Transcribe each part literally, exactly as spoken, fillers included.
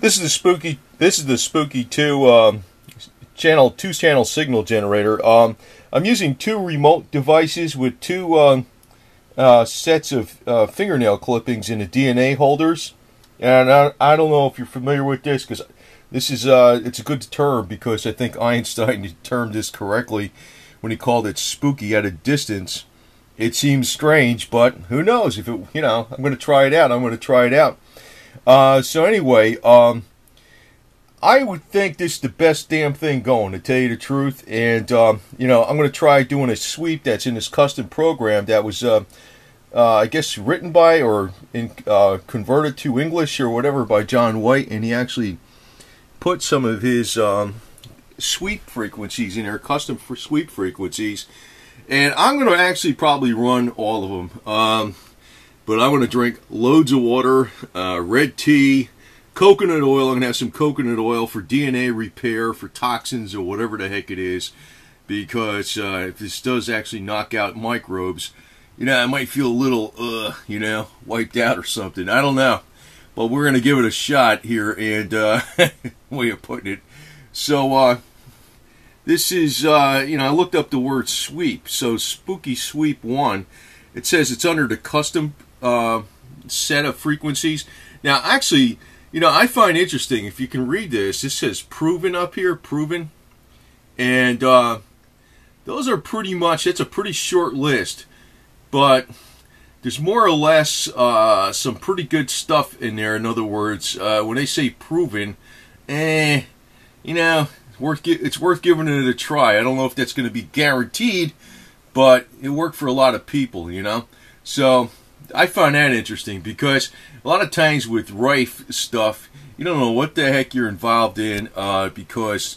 This is the Spooky. This is the Spooky two um, channel two channel signal generator. Um, I'm using two remote devices with two um, uh, sets of uh, fingernail clippings in the D N A holders. And I, I don't know if you're familiar with this, because this is uh, it's a good term, because I think Einstein termed this correctly when he called it spooky at a distance. It seems strange, but who knows? If it, you know, I'm going to try it out. I'm going to try it out. Uh, so anyway, um, I would think this is the best damn thing going, to tell you the truth. And, um, you know, I'm going to try doing a sweep that's in this custom program that was, uh, uh, I guess, written by or in, uh, converted to English or whatever by John White. And he actually put some of his um, sweep frequencies in there, custom for sweep frequencies. And I'm going to actually probably run all of them. Um, But I'm going to drink loads of water, uh, red tea, coconut oil. I'm going to have some coconut oil for D N A repair, for toxins or whatever the heck it is. Because uh, if this does actually knock out microbes, you know, I might feel a little, uh, you know, wiped out or something. I don't know. But we're going to give it a shot here, and uh, way of putting it. So uh, this is, uh, you know, I looked up the word sweep. So Spooky Sweep one. It says it's under the custom Uh, set of frequencies. Now, actually, you know, I find interesting, if you can read this, this says proven up here, proven, and uh, those are pretty much, it's a pretty short list, but there's more or less uh, some pretty good stuff in there. In other words, uh, when they say proven, eh, you know, it's worth, it's worth giving it a try. I don't know if that's going to be guaranteed, but it worked for a lot of people, you know, so I find that interesting, because a lot of times with Rife stuff, you don't know what the heck you're involved in, uh, because,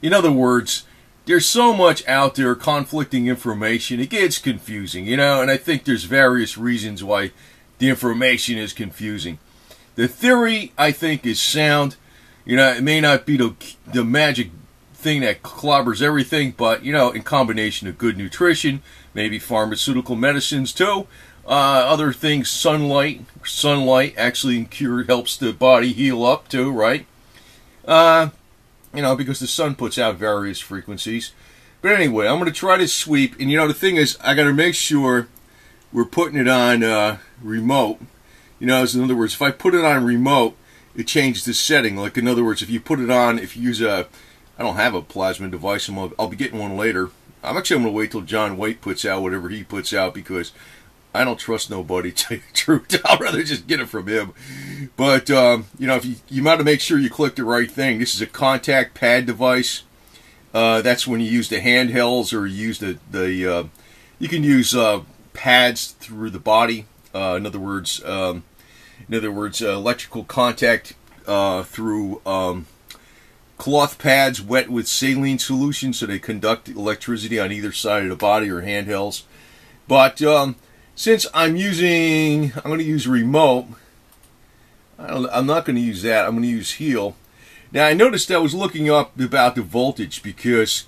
in other words, there's so much out there, conflicting information, it gets confusing, you know, and I think there's various reasons why the information is confusing. The theory, I think, is sound. You know, it may not be the, the magic thing that clobbers everything, but, you know, in combination of good nutrition, maybe pharmaceutical medicines, too. Uh, other things, sunlight. Sunlight actually cure helps the body heal up too, right? Uh, you know, because the sun puts out various frequencies. But anyway, I'm going to try to sweep. And you know, the thing is, I got to make sure we're putting it on uh, remote. You know, in other words, if I put it on remote, it changes the setting. Like, in other words, if you put it on, if you use a, I don't have a plasma device. I'm gonna, I'll be getting one later. I'm actually going to wait till John White puts out whatever he puts out, because I don't trust nobody, to tell you the truth. I'd rather just get it from him. But, um, you know, if you, you might have to make sure you click the right thing. This is a contact pad device. Uh, that's when you use the handhelds, or you use the, the uh, you can use uh, pads through the body. Uh, in other words, um, in other words, uh, electrical contact uh, through um, cloth pads wet with saline solution, so they conduct electricity on either side of the body, or handhelds. But, um, since I'm using, I'm going to use remote, I don't, I'm not going to use that, I'm going to use heal. Now, I noticed I was looking up about the voltage, because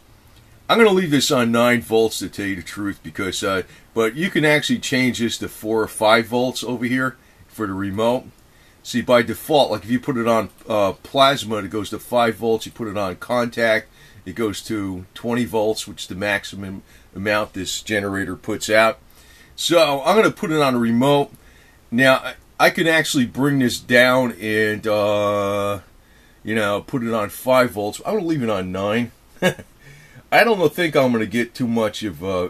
I'm going to leave this on nine volts, to tell you the truth, because, uh, but you can actually change this to four or five volts over here for the remote. See, by default, like if you put it on uh, plasma, it goes to five volts, you put it on contact, it goes to twenty volts, which is the maximum amount this generator puts out. So I'm going to put it on a remote. Now, I can actually bring this down and, uh, you know, put it on five volts. I'm going to leave it on nine. I don't think I'm going to get too much of, uh,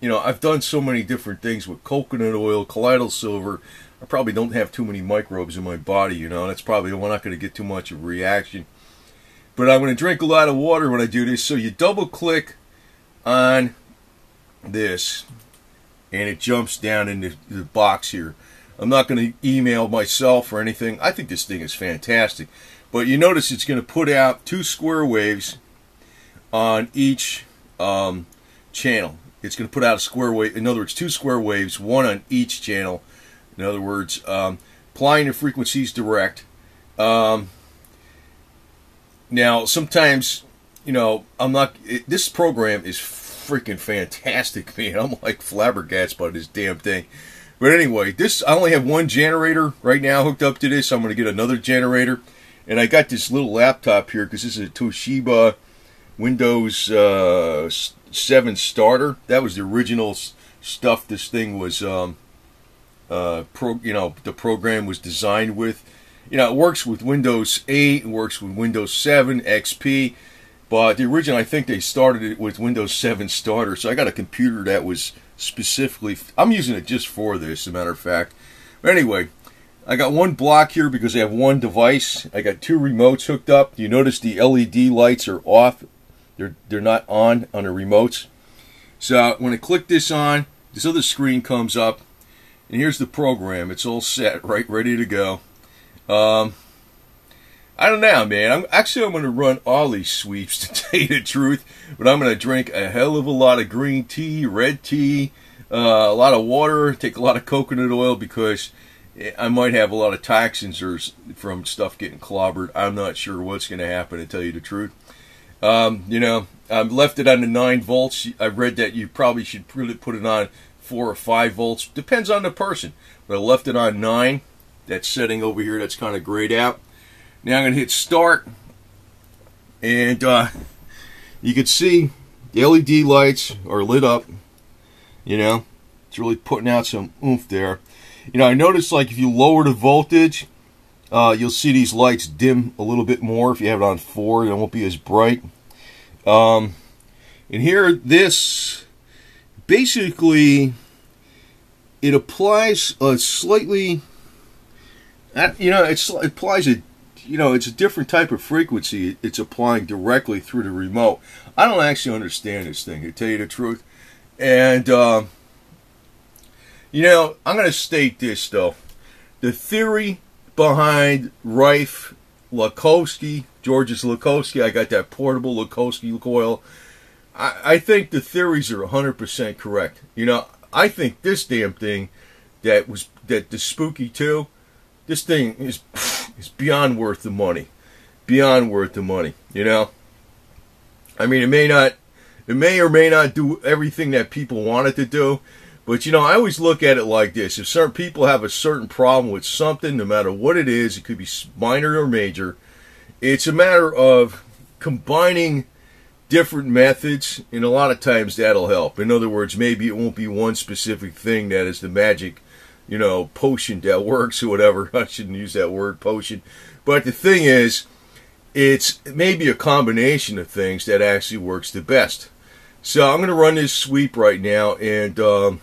you know, I've done so many different things with coconut oil, colloidal silver. I probably don't have too many microbes in my body, you know. That's probably, we're not going to get too much of a reaction. But I'm going to drink a lot of water when I do this. So you double click on this, and it jumps down into the box here. I'm not going to email myself or anything. I think this thing is fantastic. But you notice it's going to put out two square waves on each um, channel. It's going to put out a square wave. In other words, two square waves, one on each channel. In other words, um, applying the frequencies direct. Um, now, sometimes, you know, I'm not... It, this program is freaking fantastic, man. I'm like flabbergasted by this damn thing. But anyway, this, I only have one generator right now hooked up to this. I'm going to get another generator. And I got this little laptop here because this is a Toshiba Windows uh, seven starter. That was the original s stuff this thing was, um, uh, pro you know, the program was designed with. You know, it works with Windows eight, it works with Windows seven, X P. But the original, I think they started it with Windows seven starter. So I got a computer that was specifically, I'm using it just for this, as a matter of fact. But anyway, I got one block here because I have one device. I got two remotes hooked up. You notice the L E D lights are off. They're, they're not on on the remotes. So when I click this on, this other screen comes up. And here's the program. It's all set, right? Ready to go. Um... I don't know, man. I'm, actually, I'm going to run all these sweeps, to tell you the truth. But I'm going to drink a hell of a lot of green tea, red tea, uh, a lot of water, take a lot of coconut oil, because I might have a lot of toxins or from stuff getting clobbered. I'm not sure what's going to happen, to tell you the truth. Um, you know, I've left it on the nine volts. I've read that you probably should really put it on four or five volts. Depends on the person. But I left it on nine. That setting over here, that's kind of grayed out. Now I'm going to hit start, and uh, you can see the L E D lights are lit up, you know, it's really putting out some oomph there. You know, I noticed, like, if you lower the voltage, uh, you'll see these lights dim a little bit more. If you have it on four, it won't be as bright. Um, and here, this, basically, it applies a slightly, you know, it's, it applies a You know, it's a different type of frequency it's applying directly through the remote. I don't actually understand this thing, to tell you the truth. And, uh, you know, I'm going to state this, though. The theory behind Rife, Lakhovsky, Georges Lakhovsky, I got that portable Lukowski coil. I, I think the theories are one hundred percent correct. You know, I think this damn thing that was, that the Spooky two, this thing is... It's beyond worth the money, beyond worth the money, you know. I mean, it may not, it may or may not do everything that people want it to do, but, you know, I always look at it like this. If certain people have a certain problem with something, no matter what it is, it could be minor or major, it's a matter of combining different methods, and a lot of times that'll help. In other words, maybe it won't be one specific thing that is the magic, you know, potion that works or whatever. I shouldn't use that word, potion. But the thing is, it's maybe a combination of things that actually works the best. So I'm going to run this sweep right now. And, um,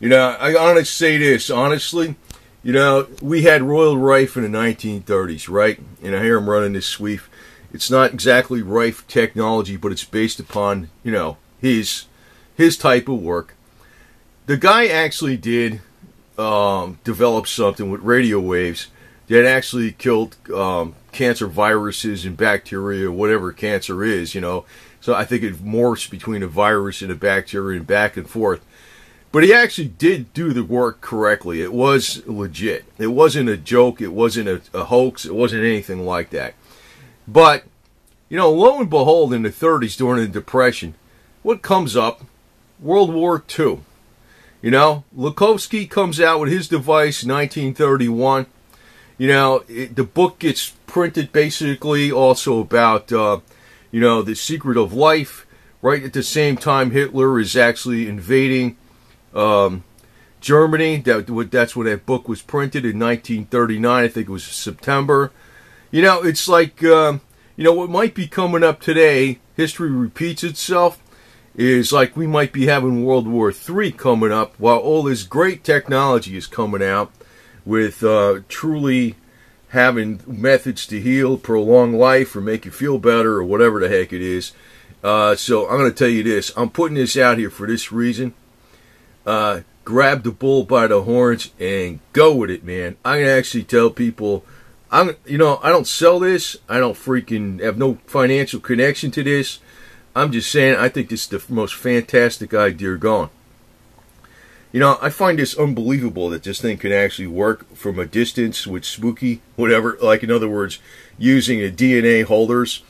you know, I honestly say this, honestly, you know, we had Royal Rife in the nineteen thirties, right? And I hear I'm running this sweep. It's not exactly Rife technology, but it's based upon, you know, his, his type of work. The guy actually did... Um, developed something with radio waves that actually killed um, cancer viruses and bacteria, whatever cancer is, you know. So I think it morphs between a virus and a bacteria and back and forth. But he actually did do the work correctly. It was legit. It wasn't a joke. It wasn't a, a hoax. It wasn't anything like that. But, you know, lo and behold, in the thirties during the Depression, what comes up? World War two. You know, Lukowski comes out with his device in nineteen thirty-one. You know, it, the book gets printed basically also about, uh, you know, the secret of life. Right at the same time, Hitler is actually invading um, Germany. That, that's when that book was printed in nineteen thirty-nine. I think it was September. You know, it's like, um, you know, what might be coming up today, history repeats itself. Is like we might be having World War three coming up while all this great technology is coming out with uh, truly having methods to heal, prolong life, or make you feel better, or whatever the heck it is. Uh, so I'm going to tell you this. I'm putting this out here for this reason. Uh, grab the bull by the horns and go with it, man. I can actually tell people, I'm, you know, I don't sell this. I don't freaking have no financial connection to this. I'm just saying, I think this is the most fantastic idea going. You know, I find this unbelievable that this thing can actually work from a distance with Spooky, whatever, like, in other words, using the D N A holders.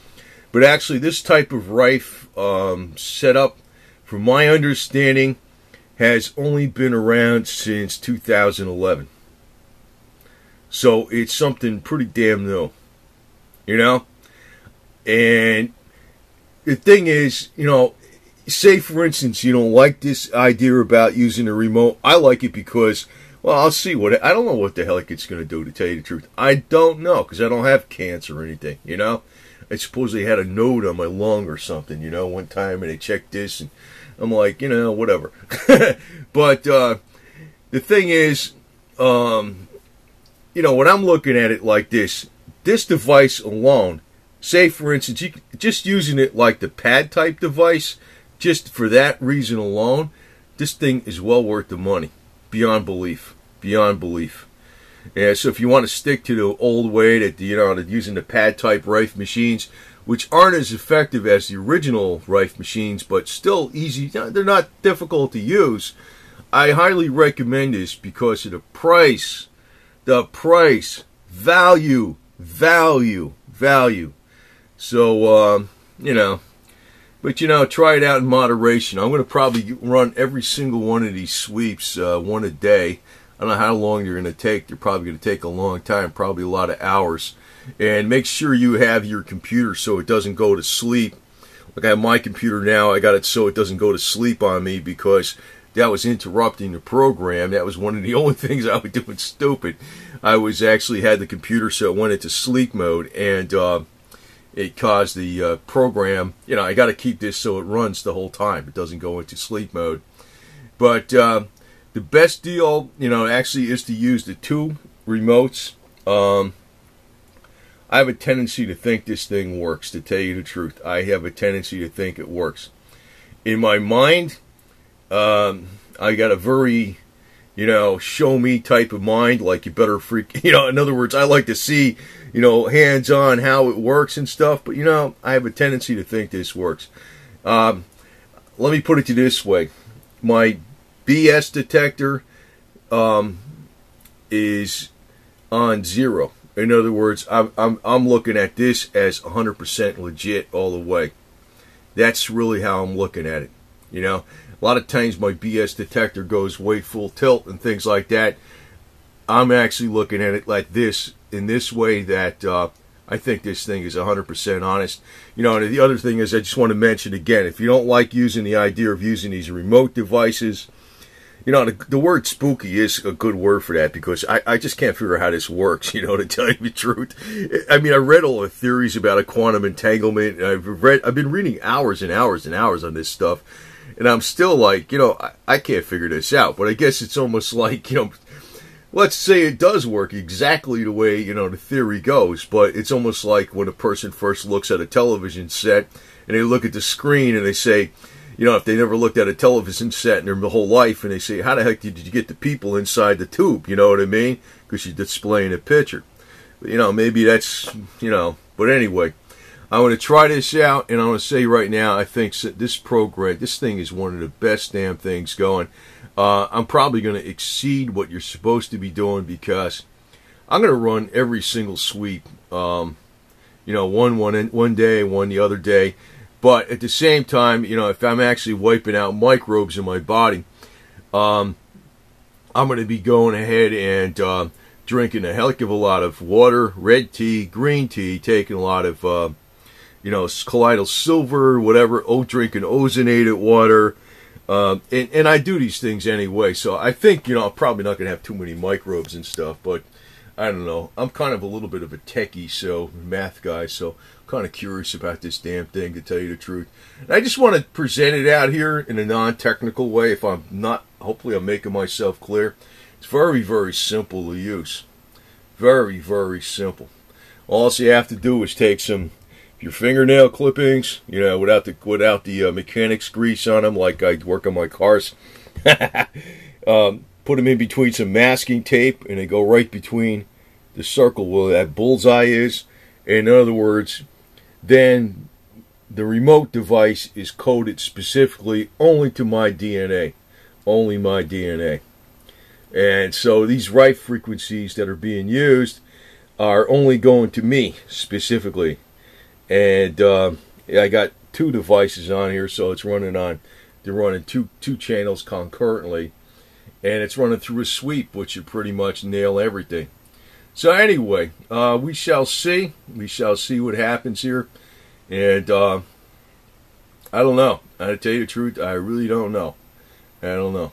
But actually, this type of Rife um, setup, from my understanding, has only been around since two thousand eleven. So, it's something pretty damn new. you know? And the thing is, you know, say for instance, you don't like this idea about using a remote. I like it because, well, I'll see what it, I don't know what the hell it's going to do, to tell you the truth. I don't know, because I don't have cancer or anything, you know? I supposedly had a node on my lung or something, you know, one time, and they checked this, and I'm like, you know, whatever. But uh, the thing is, um, you know, when I'm looking at it like this, this device alone, say for instance, you, just using it like the pad type device, just for that reason alone, this thing is well worth the money, beyond belief, beyond belief. Yeah, so if you want to stick to the old way that, you know, that using the pad-type Rife machines, which aren't as effective as the original Rife machines, but still easy, they're not difficult to use, I highly recommend this because of the price, the price, value, value, value. So, um, you know, but, you know, try it out in moderation. I'm going to probably run every single one of these sweeps, uh, one a day. I don't know how long they're going to take. They're probably going to take a long time, probably a lot of hours. And make sure you have your computer so it doesn't go to sleep. Like I have my computer now, I got it so it doesn't go to sleep on me, because that was interrupting the program. That was one of the only things I was doing stupid. I was actually had the computer so it went into sleep mode, and uh, it caused the uh, program. You know, I got to keep this so it runs the whole time. It doesn't go into sleep mode. But Uh, the best deal, you know, actually is to use the two remotes. Um, I have a tendency to think this thing works, to tell you the truth. I have a tendency to think it works. In my mind, um, I got a very, you know, show me type of mind, like you better freak, you know, in other words, I like to see, you know, hands-on how it works and stuff, but, you know, I have a tendency to think this works. Um, let me put it to this way. My B S detector um, is on zero. In other words, I'm, I'm, I'm looking at this as one hundred percent legit all the way. That's really how I'm looking at it. You know, a lot of times my B S detector goes way full tilt and things like that. I'm actually looking at it like this, in this way, that uh, I think this thing is one hundred percent honest. You know, and the other thing is, I just want to mention again, if you don't like using the idea of using these remote devices, you know, the, the word spooky is a good word for that, because I, I just can't figure out how this works, you know, to tell you the truth. I mean, I read all the theories about a quantum entanglement, and I've, read, I've been reading hours and hours and hours on this stuff, and I'm still like, you know, I, I can't figure this out. But I guess it's almost like, you know, let's say it does work exactly the way, you know, the theory goes, but it's almost like when a person first looks at a television set, and they look at the screen, and they say, you know, if they never looked at a television set in their whole life, and they say, how the heck did you get the people inside the tube? You know what I mean? Because you're displaying a picture. But, you know, maybe that's, you know, but anyway, I want to try this out, and I want to say right now, I think this program, this thing is one of the best damn things going. Uh, I'm probably going to exceed what you're supposed to be doing, because I'm going to run every single sweep, um, you know, one, one, one day, one the other day. But at the same time, you know, if I'm actually wiping out microbes in my body, um, I'm going to be going ahead and uh, drinking a heck of a lot of water, red tea, green tea, taking a lot of, uh, you know, colloidal silver, whatever, oh, drinking ozonated water. Um, and, and I do these things anyway, so I think, you know, I'm probably not going to have too many microbes and stuff, but I don't know. I'm kind of a little bit of a techie, so math guy, so I'm kind of curious about this damn thing, to tell you the truth. And I just want to present it out here in a non-technical way. If I'm not, hopefully I'm making myself clear. It's very, very simple to use. Very, very simple. All you have to do is take some your fingernail clippings, you know, without the without the uh, mechanic's grease on them, like I work on my cars. um, put them in between some masking tape, and they go right between the circle where that bullseye is. In other words, then the remote device is coded specifically only to my D N A. Only my D N A. And so these Rife frequencies that are being used are only going to me specifically. And uh, I got two devices on here, so it's running on, they're running two, two channels concurrently. And it's running through a sweep, which should pretty much nail everything. So anyway, uh, we shall see. We shall see what happens here. And uh, I don't know. I tell you the truth, I really don't know. I don't know.